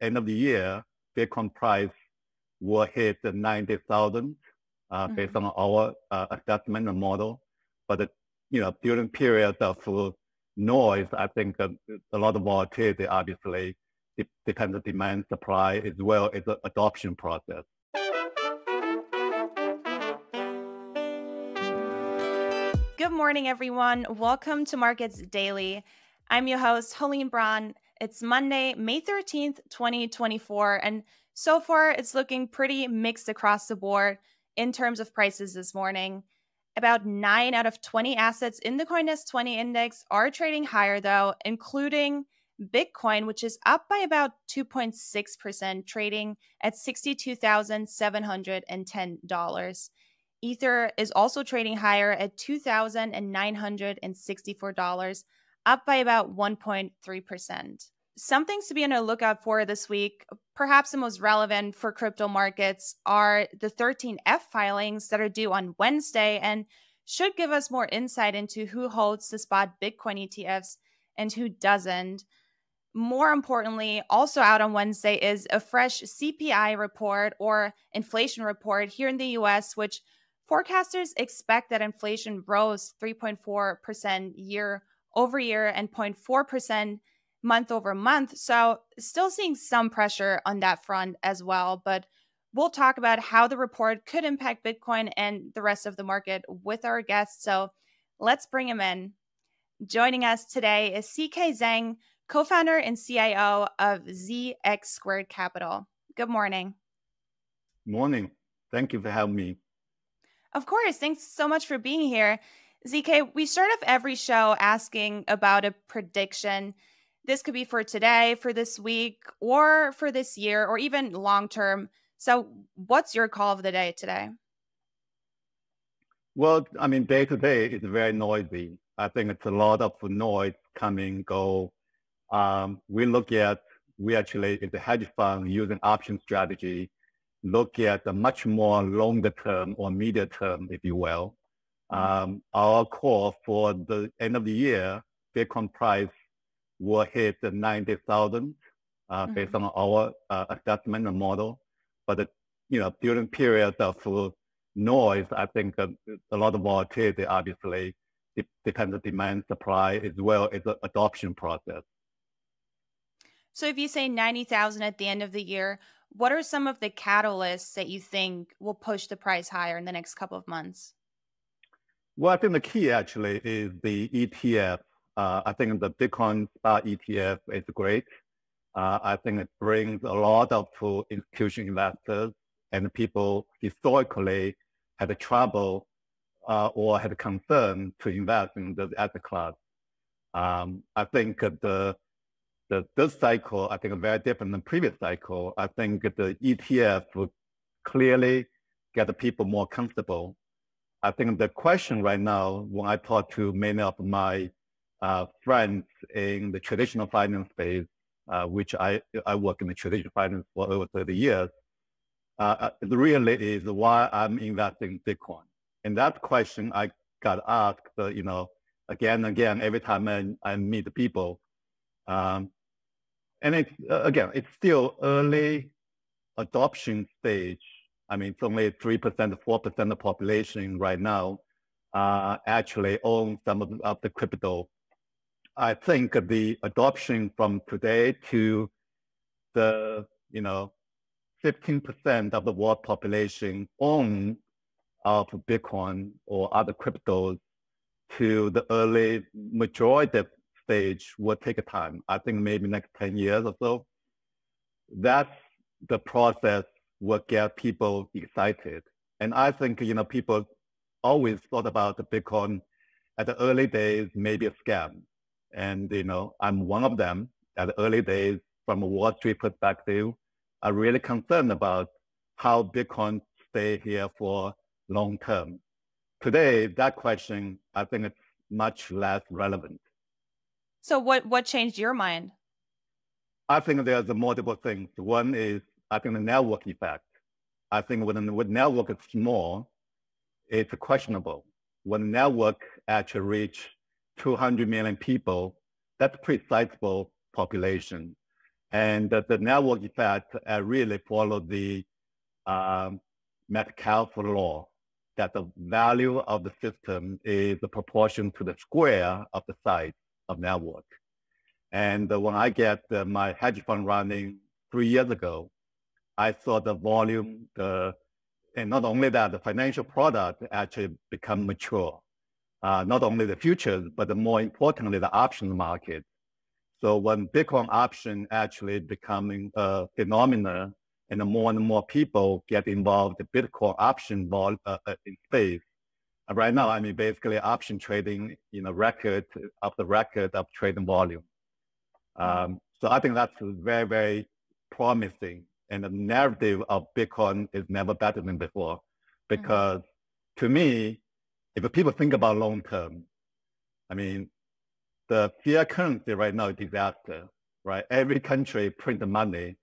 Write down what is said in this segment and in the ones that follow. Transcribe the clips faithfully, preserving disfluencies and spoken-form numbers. end of the year, Bitcoin price will hit the ninety thousand uh, mm-hmm. based on our uh, assessment and model. But the, you know, during periods of uh, noise, I think uh, a lot of volatility obviously it depends on demand, supply, as well as the adoption process. Good morning, everyone. Welcome to Markets Daily. I'm your host, Helene Braun. It's Monday, May thirteenth, twenty twenty-four, and so far it's looking pretty mixed across the board in terms of prices this morning. About nine out of twenty assets in the CoinDesk twenty index are trading higher, though, including Bitcoin, which is up by about two point six percent, trading at sixty-two thousand seven hundred ten dollars. Ether is also trading higher at two thousand nine hundred sixty-four dollars, up by about one point three percent. Some things to be on the lookout for this week, perhaps the most relevant for crypto markets, are the thirteen F filings that are due on Wednesday and should give us more insight into who holds the spot Bitcoin E T Fs and who doesn't. More importantly, also out on Wednesday is a fresh C P I report or inflation report here in the U S, which forecasters expect that inflation rose three point four percent year over year and zero point four percent month over month. So still seeing some pressure on that front as well. But we'll talk about how the report could impact Bitcoin and the rest of the market with our guests. So let's bring him in. Joining us today is C K Zheng, co-founder and C I O of Z X Squared Capital. Good morning. Morning. Thank you for having me. Of course. Thanks so much for being here. Z K, we start off every show asking about a prediction. This could be for today, for this week, or for this year, or even long term. So what's your call of the day today? Well, I mean, day to day is very noisy. I think it's a lot of noise coming, go. Um, we look at, we actually, it's a hedge fund using option strategy, look at the much more longer term or medium term, if you will. Um, our call for the end of the year, Bitcoin price will hit the ninety thousand uh, mm-hmm. based on our uh, assessment and model. But the, you know, during periods of uh, noise, I think uh, a lot of volatility obviously it depends on demand, supply, as well as the adoption process. So, if you say ninety thousand at the end of the year, what are some of the catalysts that you think will push the price higher in the next couple of months? Well, I think the key actually is the E T F. Uh, I think the Bitcoin spot E T F is great. Uh, I think it brings a lot of institutional investors and people historically had trouble uh, or had concern to invest in the asset class. Um, I think the, the this cycle, I think is very different than previous cycle. I think the E T F would clearly get the people more comfortable. I think the question right now, when I talk to many of my uh, friends in the traditional finance space, uh, which I, I work in the traditional finance for over thirty years, uh, it really is why I'm investing in Bitcoin. And that question I got asked, uh, you know, again and again, every time I, I meet people. Um, and it's, uh, again, it's still early adoption stage. I mean, it's only three percent to four percent of the population right now uh, actually own some of the, of the crypto. I think the adoption from today to the, you know, fifteen percent of the world population own of Bitcoin or other cryptos to the early majority stage will take time. I think maybe next ten years or so. That's the process will get people excited. And I think, you know, people always thought about the Bitcoin at the early days, maybe a scam. And, you know, I'm one of them at the early days from a Wall Street perspective. I'm really concerned about how Bitcoin stay here for long term. Today, that question, I think it's much less relevant. So what, what changed your mind? I think there's multiple things. One is I think the network effect. I think when the network is small, it's questionable. When the network actually reach two hundred million people, that's a pretty sizable population. And the, the network effect uh, really followed the um, Metcalfe law, that the value of the system is the proportion to the square of the size of network. And uh, when I get uh, my hedge fund running three years ago, I saw the volume, the, and not only that, the financial product actually become mature. Uh, not only the futures, but the more importantly, the options market. So when Bitcoin option actually becoming a phenomenon, and more and more people get involved in Bitcoin option ball, uh, in space. Uh, right now, I mean, basically option trading, you know, record of the record of trading volume. Um, so I think that's very, very promising. And the narrative of Bitcoin is never better than before, because mm-hmm. to me, if people think about long term, I mean, the fiat currency right now is a disaster, right? Every country print money.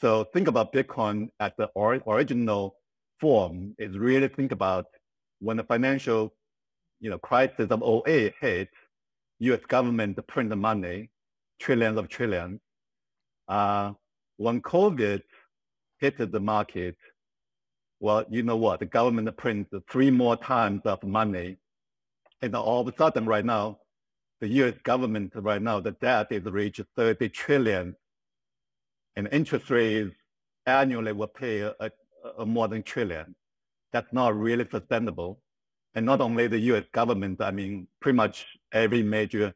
So think about Bitcoin at the or original form is really think about when the financial, you know, crisis of oh eight hit, U S government print the money, trillions of trillions. Uh, when COVID hit the market, well, you know what? The government prints three more times of money, and all of a sudden, right now, the U S government right now, the debt is reached thirty trillion. And interest rates annually will pay a, a, a more than trillion. That's not really sustainable. And not only the U S government, I mean, pretty much every major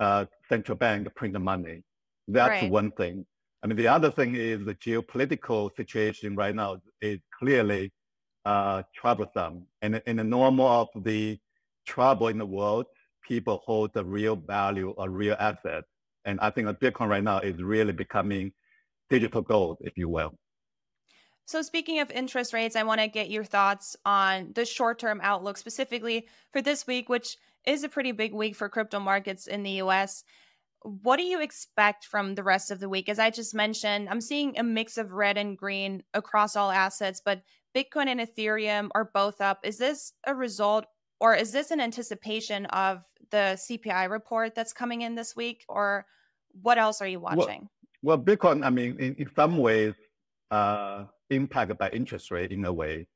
uh, central bank print the money. That's right. One thing. I mean, the other thing is the geopolitical situation right now is clearly uh, troublesome. And in the normal of the trouble in the world, people hold the real value or real asset. And I think Bitcoin right now is really becoming digital gold, if you will. So speaking of interest rates, I want to get your thoughts on the short-term outlook specifically for this week, which is a pretty big week for crypto markets in the U S. What do you expect from the rest of the week? As I just mentioned, I'm seeing a mix of red and green across all assets, but Bitcoin and Ethereum are both up. Is this a result or is this an anticipation of the C P I report that's coming in this week? Or what else are you watching? Well, Well, Bitcoin, I mean, in, in some ways, uh, impacted by interest rate in a way,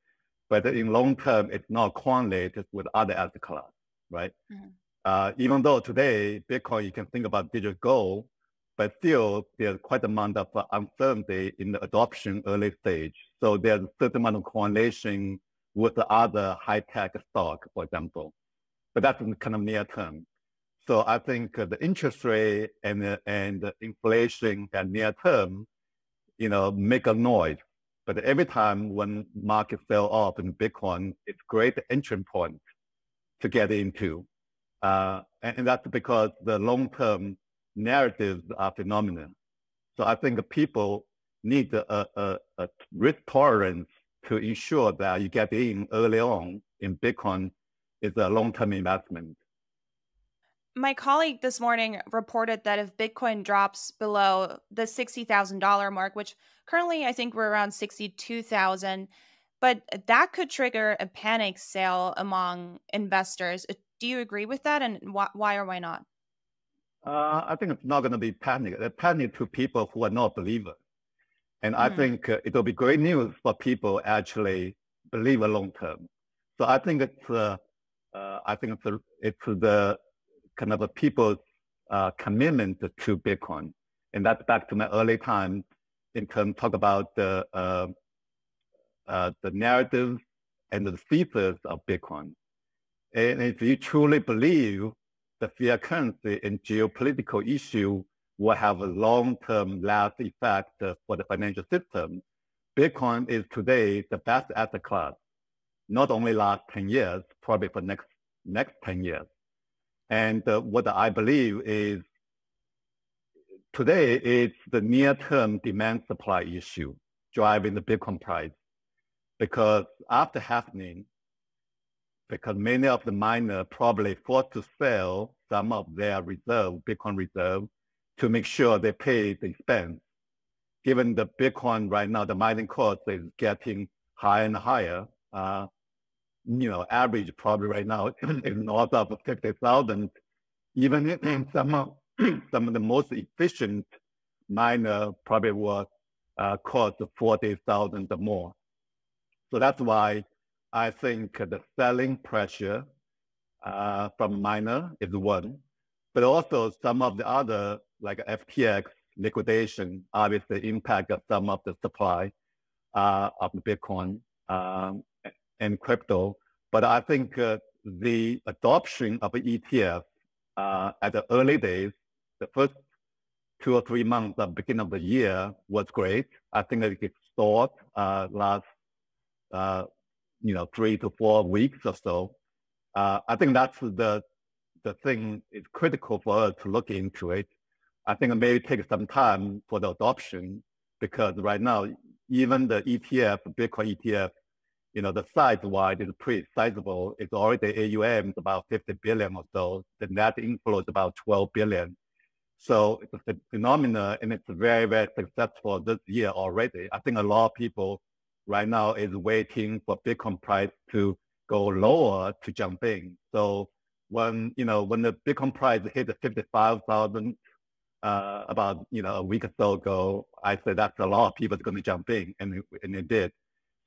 but in long term, it's not correlated with other asset class, right? Mm-hmm. uh, even though today, Bitcoin, you can think about digital gold, but still there's quite a amount of uncertainty in the adoption early stage. So there's a certain amount of correlation with the other high-tech stock, for example, but that's kind of near term. So I think the interest rate and uh, and the inflation at near term, you know, make a noise. But every time when markets sell off in Bitcoin, it's great entry point to get into, uh, and, and that's because the long term narratives are phenomenal. So I think people need a, a, a risk tolerance to ensure that you get in early on in Bitcoin is a long term investment. My colleague this morning reported that if Bitcoin drops below the sixty thousand dollar mark, which currently I think we're around sixty-two thousand, but that could trigger a panic sale among investors. Do you agree with that? And wh why or why not? Uh, I think it's not going to be panic. It's panic to people who are not believers. And mm. I think uh, it'll be great news for people actually believe in long term. So I think it's, uh, uh, I think it's, a, it's the, kind of a people's uh, commitment to Bitcoin. And that's back to my early time in terms talk about the, uh, uh, the narrative and the thesis of Bitcoin. And if you truly believe the fiat currency and geopolitical issue will have a long-term last effect for the financial system, Bitcoin is today the best asset class, not only last ten years, probably for next, next ten years. And uh, what I believe is today it's the near-term demand-supply issue driving the Bitcoin price, because after halving, because many of the miners probably forced to sell some of their reserve, Bitcoin reserve, to make sure they pay the expense. Given the Bitcoin right now, the mining cost is getting higher and higher. Uh, you know, average probably right now is north of fifty thousand, even in some of, some of the most efficient miner probably will uh, cost forty thousand more. So that's why I think the selling pressure uh, from miner is one, but also some of the other like F T X liquidation obviously impact some of the supply uh, of Bitcoin um, and crypto. But I think uh, the adoption of E T F uh, at the early days, the first two or three months at the beginning of the year was great. I think that it soared uh, last uh, you know, three to four weeks or so. Uh, I think that's the, the thing is critical for us to look into it. I think it may take some time for the adoption because right now, even the E T F, Bitcoin E T F, you know, the size-wise is pretty sizable. It's already A U M is about fifty billion or so. The net inflow is about twelve billion. So it's a phenomenon and it's very, very successful this year already. I think a lot of people right now is waiting for Bitcoin price to go lower to jump in. So when, you know, when the Bitcoin price hit fifty-five thousand uh, about, you know, a week or so ago, I said that's a lot of people are going to jump in, and, and it did.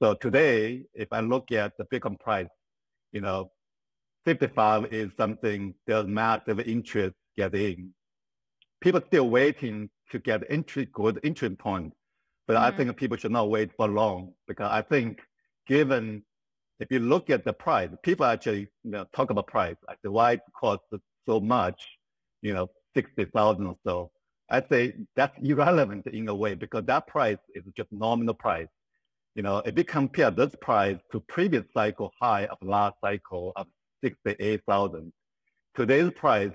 So today, if I look at the Bitcoin price, you know, fifty-five is something there's massive interest getting. People still waiting to get entry, good entry point. But mm-hmm. I think people should not wait for long because I think given, if you look at the price, people actually you know, talk about price. I say, why it costs so much, you know, sixty thousand or so. I say that's irrelevant in a way because that price is just nominal price. You know, if you compare this price to previous cycle high of last cycle of sixty-eight thousand, today's price,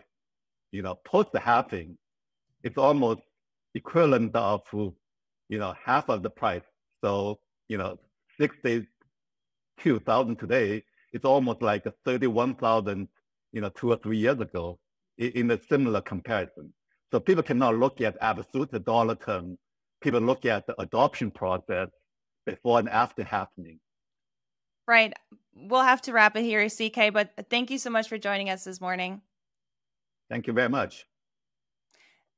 you know, post the halving, it's almost equivalent of, you know, half of the price. So, you know, sixty-two thousand today, it's almost like thirty-one thousand, you know, two or three years ago in a similar comparison. So people cannot look at absolute dollar term. People look at the adoption process before and after happening. Right. We'll have to wrap it here, C K, but thank you so much for joining us this morning. Thank you very much.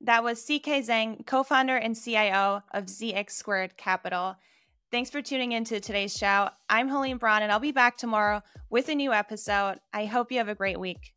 That was C K Zheng, co-founder and C I O of Z X Squared Capital. Thanks for tuning in to today's show. I'm Helene Braun, and I'll be back tomorrow with a new episode. I hope you have a great week.